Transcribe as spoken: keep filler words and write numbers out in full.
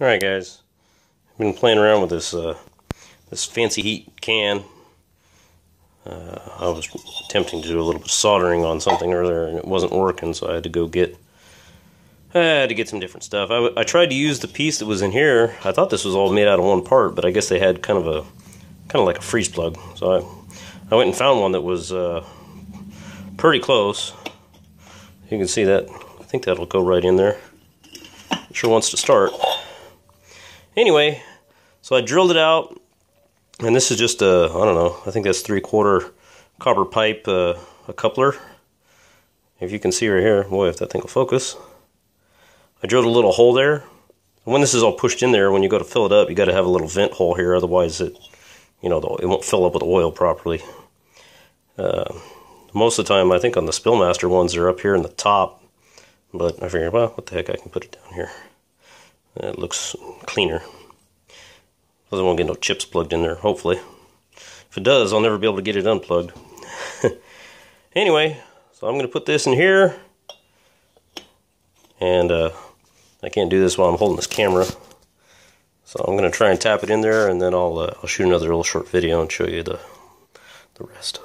Alright guys, I've been playing around with this uh, this fancy heat can. Uh, I was attempting to do a little bit of soldering on something earlier and it wasn't working, so I had to go get I had to get some different stuff. I, I tried to use the piece that was in here. I thought this was all made out of one part, but I guess they had kind of a kind of like a freeze plug. So I, I went and found one that was uh, pretty close. You can see that. I think that'll go right in there. It sure wants to start. Anyway, so I drilled it out, and this is just a, I don't know, I think that's three-quarter copper pipe, uh, a coupler. If you can see right here, boy, if that thing will focus. I drilled a little hole there. When this is all pushed in there, when you go to fill it up, you got to have a little vent hole here, otherwise it, you know, it won't fill up with oil properly. Uh, most of the time, I think on the Spillmaster ones, they're up here in the top, but I figured, well, what the heck, I can put it down here. It looks cleaner. Doesn't want to get no chips plugged in there, hopefully. If it does, I'll never be able to get it unplugged. Anyway, so I'm going to put this in here. And uh, I can't do this while I'm holding this camera. So I'm going to try and tap it in there, and then I'll, uh, I'll shoot another little short video and show you the, the rest.